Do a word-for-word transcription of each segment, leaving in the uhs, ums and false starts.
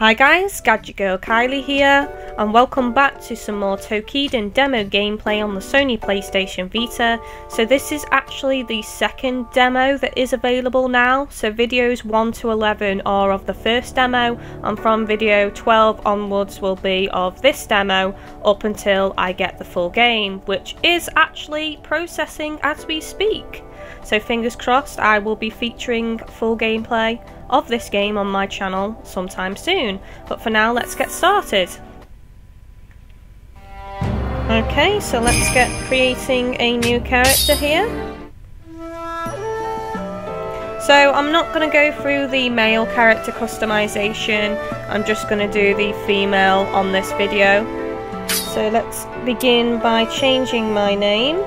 Hi guys, GadgetGirlKylie here, and welcome back to some more Toukiden demo gameplay on the Sony PlayStation Vita. So this is actually the second demo that is available now, so videos one to eleven are of the first demo, and from video twelve onwards will be of this demo, up until I get the full game, which is actually processing as we speak. So fingers crossed I will be featuring full gameplay of this game on my channel sometime soon, but for now let's get started. Okay, so let's get creating a new character here. So I'm not going to go through the male character customization, I'm just going to do the female on this video. So let's begin by changing my name.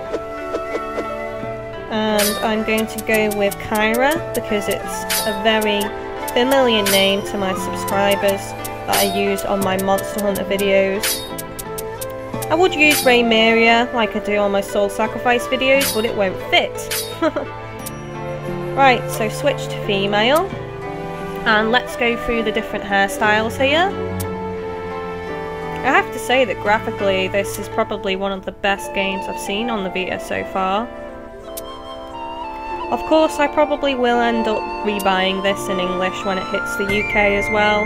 And I'm going to go with Kyra because it's a very familiar name to my subscribers that I use on my Monster Hunter videos. I would use Raymeria like I do on my Soul Sacrifice videos, but it won't fit. Right, so switch to female. And let's go through the different hairstyles here. I have to say that graphically this is probably one of the best games I've seen on the Vita so far. Of course, I probably will end up rebuying this in English when it hits the U K as well.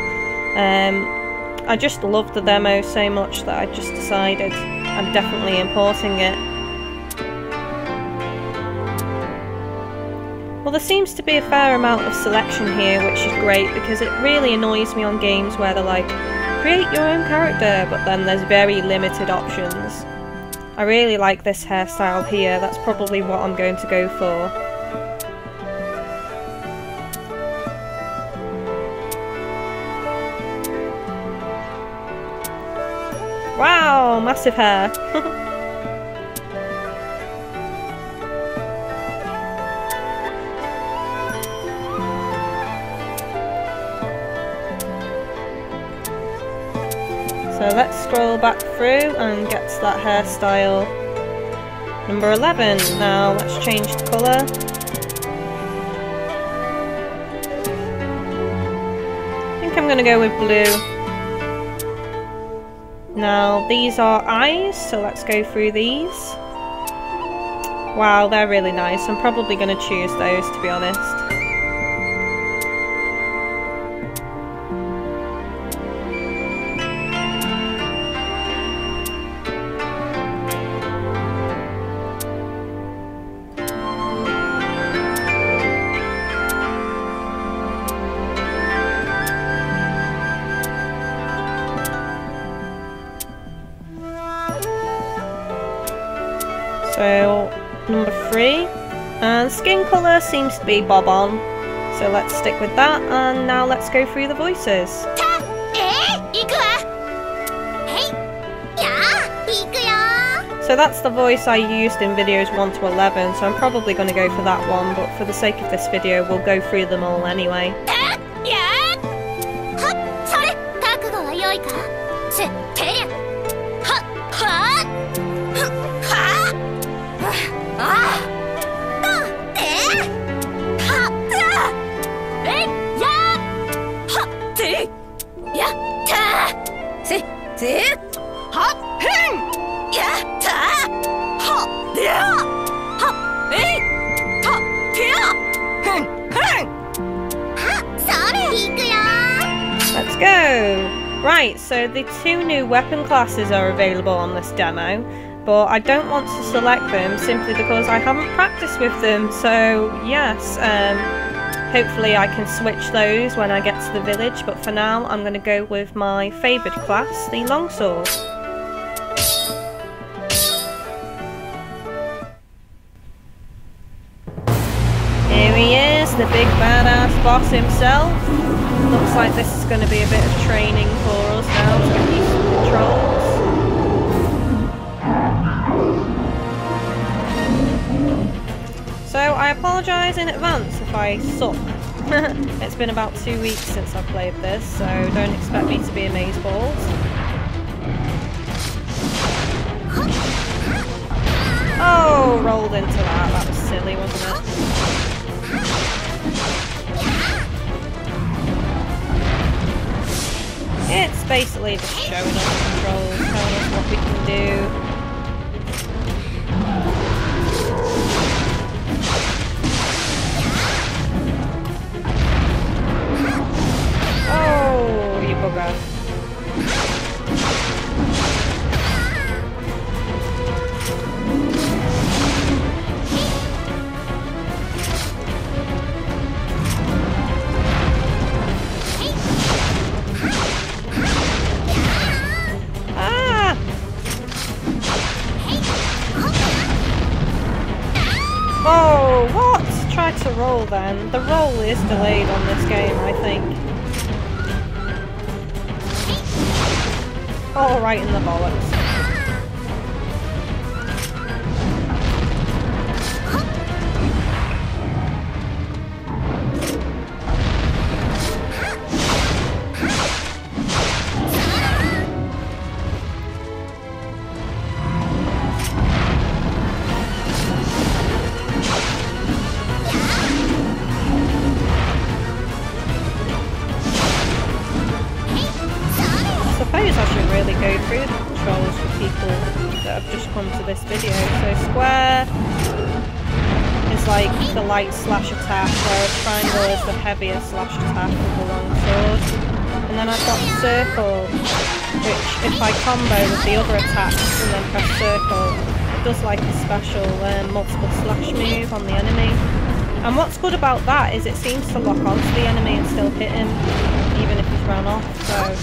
Um, I just loved the demo so much that I just decided I'm definitely importing it. Well, there seems to be a fair amount of selection here, which is great because it really annoys me on games where they're like, create your own character, but then there's very limited options. I really like this hairstyle here, that's probably what I'm going to go for. Wow, massive hair! So let's scroll back through and get to that hairstyle number eleven. Now let's change the colour. I think I'm going to go with blue. Now these are eyes, so let's go through these. Wow, they're really nice. I'm probably going to choose those, to be honest. So, number three, and skin colour seems to be bob on, so let's stick with that, and now let's go through the voices. So that's the voice I used in videos one to eleven, so I'm probably going to go for that one, but for the sake of this video we'll go through them all anyway. Let's go! Right, so the two new weapon classes are available on this demo, but I don't want to select them simply because I haven't practiced with them, so yes, um, hopefully I can switch those when I get to the village, but for now I'm going to go with my favoured class, the longsword. Here he is, the big badass boss himself. Looks like this is going to be a bit of training for us now to get used to the controls. So I apologise in advance if I suck. It's been about two weeks since I've played this, so don't expect me to be amazeballs. Oh, rolled into that. That was silly, wasn't it? It's basically just showing us the controls, telling us what we can do. Oh, you bugger. Roll then. The roll is delayed on this game, I think. Oh, right in the bollocks. Light slash attack, where a triangle is the heavier slash attack with the long sword. And then I've got circle, which if I combo with the other attacks and then press circle, it does like a special um, multiple slash move on the enemy. And what's good about that is it seems to lock onto the enemy and still hit him, even if he's run off, so...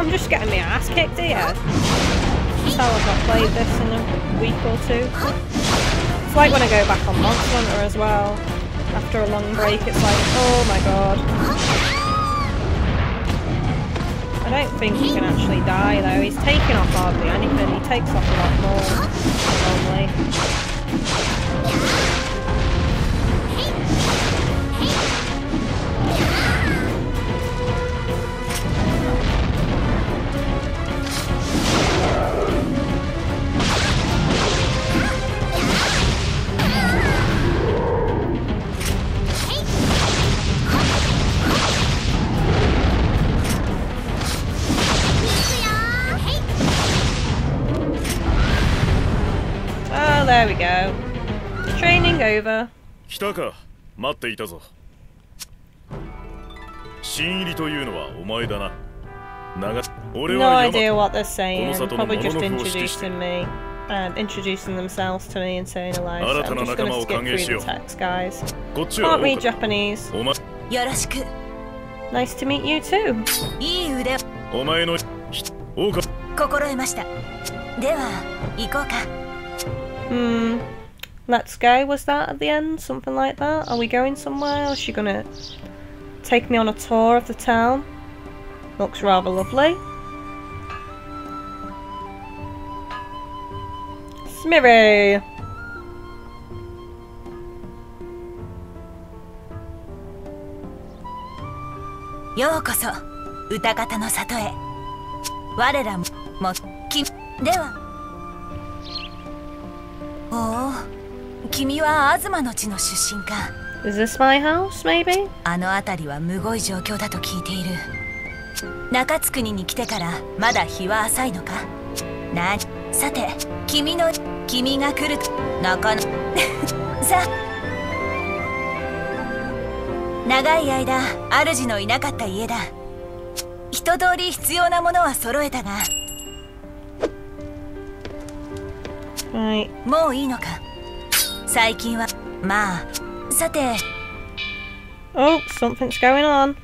I'm just getting my ass kicked here. That's how I've not played this in a week or two. It's like when I go back on Monster Hunter as well. After a long break, it's like, oh my god. I don't think he can actually die though. He's taking off hardly anything. He takes off a lot more normally. There we go. Training over. No idea what they're saying. Probably just introducing me, um, introducing themselves to me and saying hello. So I'm just going to skip through the text, guys. Can't read Japanese. Nice to meet you too. Hmm, let's go, was that at the end? Something like that? Are we going somewhere? Is she gonna take me on a tour of the town? Looks rather lovely. Smirry! Yokoso, Utagata no Sato e. Warera mo kin dewa. Is this my house, maybe? Right. Oh, something's going on.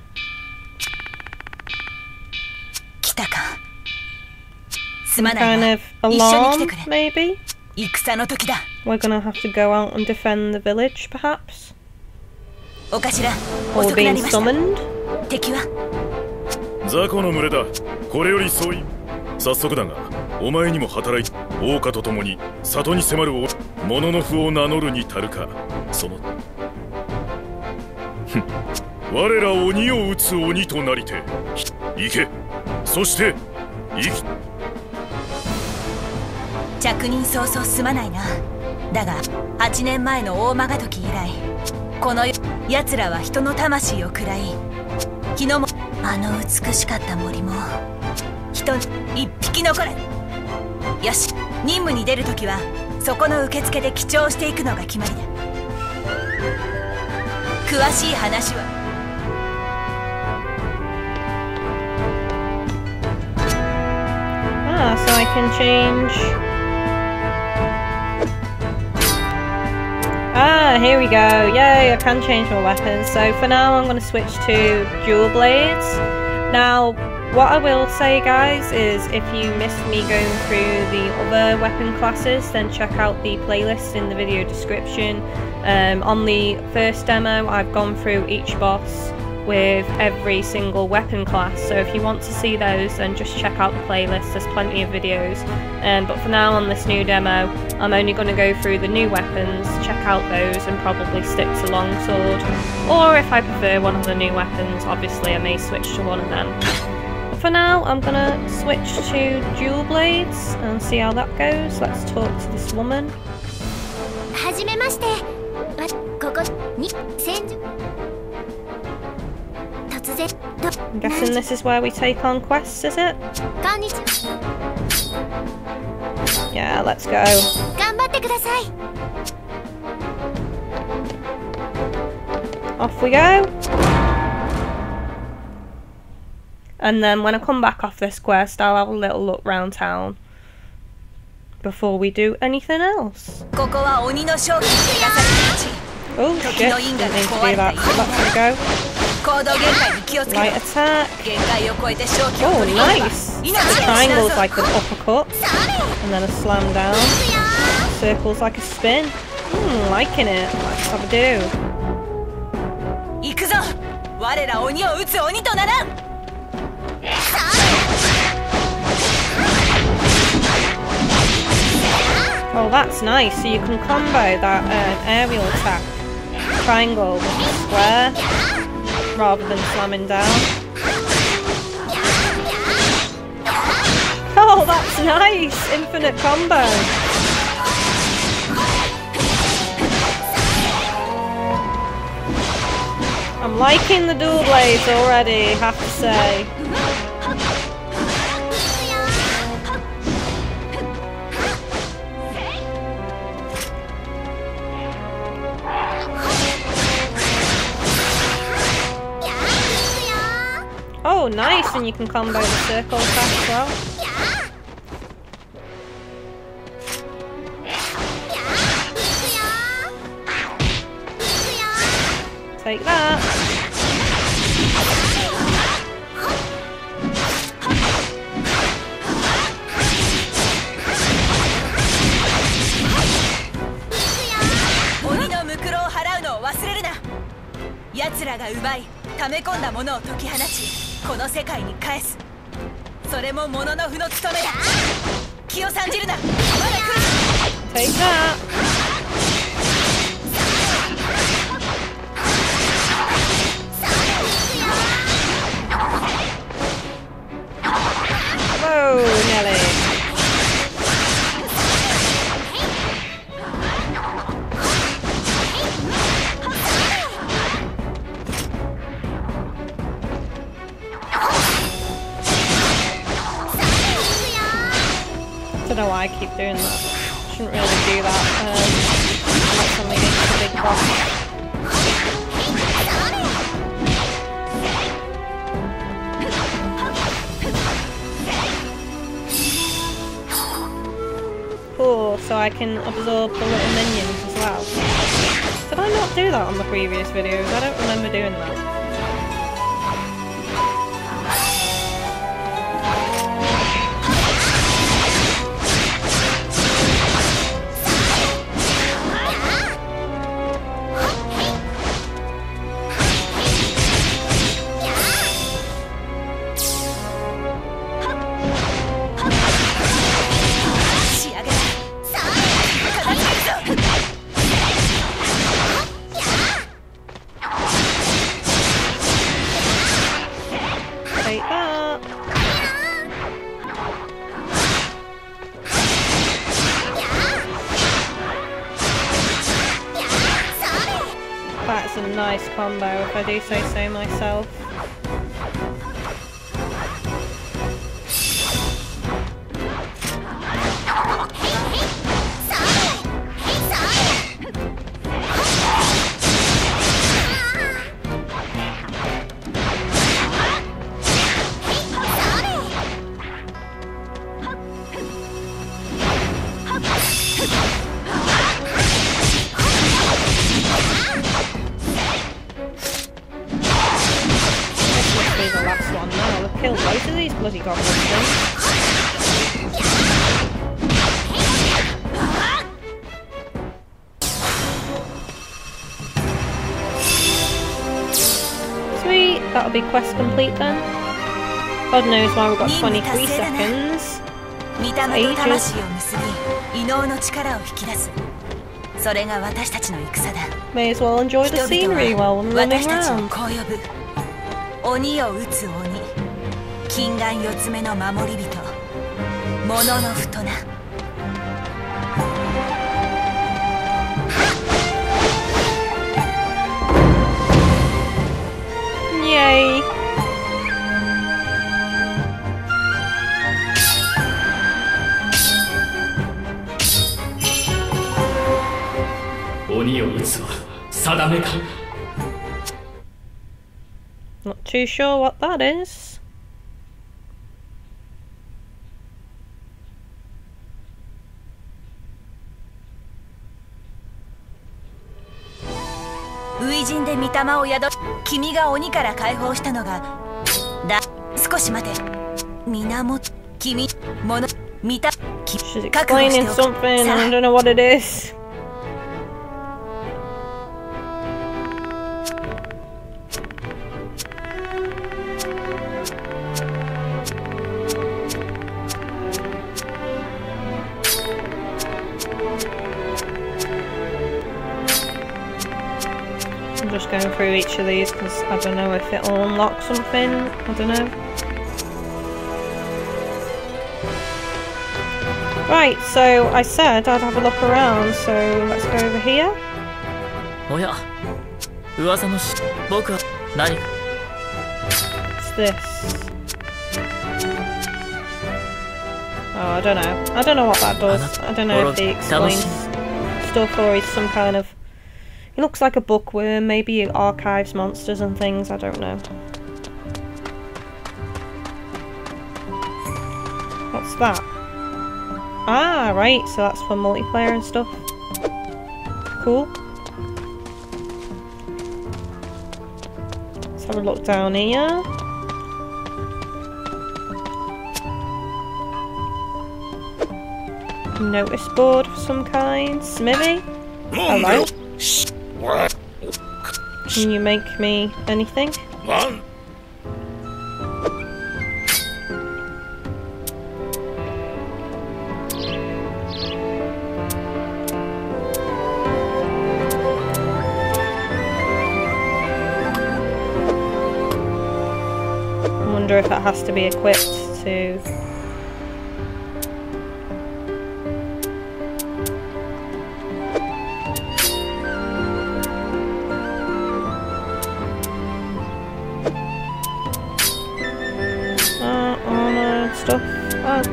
Some kind of alarm, maybe? We're gonna have to go out and defend the village, perhaps? Or being summoned? 奴らは人の魂を喰らい、昨日もあの美しかった森も人一匹残る。よし、任務に出るときはそこの受付で記帳していくのが決まりだ。詳しい話は。Ah, so I can change. Ah, here we go. Yay, I can change my weapons. So for now I'm going to switch to dual blades. Now, what I will say, guys, is if you missed me going through the other weapon classes, then check out the playlist in the video description. Um, on the first demo, I've gone through each boss with every single weapon class, so if you want to see those, then just check out the playlist. There's plenty of videos. Um, but for now, on this new demo, I'm only going to go through the new weapons, check out those, and probably stick to longsword. Or if I prefer one of the new weapons, obviously I may switch to one of them. For now, I'm gonna switch to dual blades and see how that goes. Let's talk to this woman. I'm guessing this is where we take on quests, is it? Yeah, let's go. Off we go. And then when I come back off this quest, I'll have a little look round town before we do anything else. Oh shit, didn't need to do that, so that's gonna go. Light attack. Oh nice! Triangle's like an uppercut, and then a slam down. Circle's like a spin. Mm, liking it, let's have a do. Oh, that's nice. So you can combo that uh, aerial attack triangle with a square rather than slamming down. Oh, that's nice. Infinite combo. I'm liking the dual blades already, have to say. Oh, nice, and you can combo the circle attack as well. Take that. Take that. Oh, Nelly. Don't know why I keep doing that. Shouldn't really do that. Um, unless I'm leading to the big boss. So I can absorb the little minions as well. Did I not do that on the previous videos? I don't remember doing that. nice combo, if I do say so myself. Big quest complete then. God knows why we've got twenty-three seconds. Ages. May as well enjoy the scenery while I'm running around. Yay! Not too sure what that is. She's explaining something and I don't know what it is. Just going through each of these because I don't know if it'll unlock something. I don't know. Right, so I said I'd have a look around, so let's go over here. What's this? Oh, I don't know. I don't know what that does. I don't know if he explains stuff or he's some kind of... He looks like a bookworm, maybe it archives monsters and things, I don't know. What's that? Ah, right, so that's for multiplayer and stuff. Cool. Let's have a look down here. Notice board of some kind. Smithy? Hello? Can you make me anything? What? I wonder if that has to be equipped to...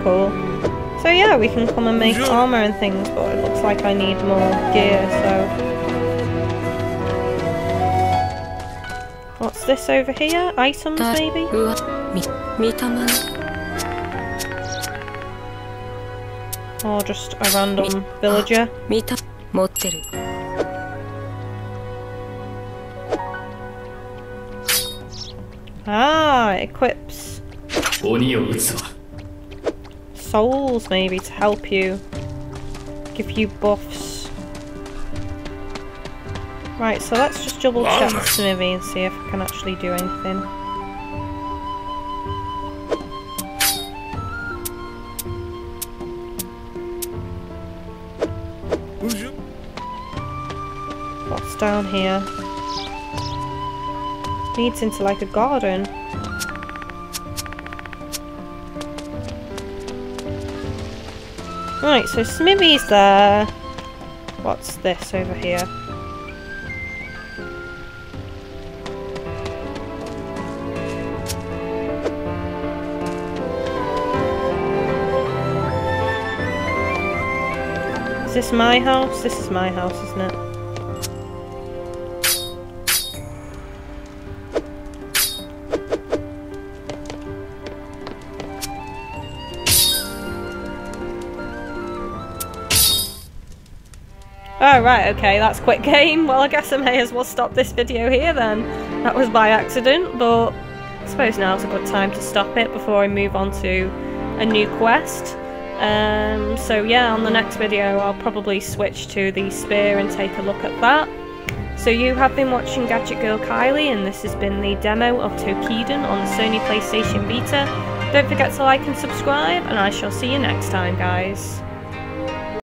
Cool. So yeah, we can come and make armor and things, but it looks like I need more gear, so... What's this over here? Items, maybe? Or just a random villager? Ah, it equips... souls, maybe, to help you, give you buffs. Right, so let's just double check the smithy and see if I can actually do anything. What's down here? Leads into like a garden. Right, so Smithy's there. What's this over here? this my house? This is my house, isn't it? Oh right, okay, that's quick game. Well, I guess I may as well stop this video here then. That was by accident, but I suppose now's a good time to stop it before I move on to a new quest. Um, so yeah, on the next video I'll probably switch to the spear and take a look at that. So you have been watching GadgetGirlKylie, and this has been the demo of Toukiden on the Sony PlayStation Vita. Don't forget to like and subscribe, and I shall see you next time, guys.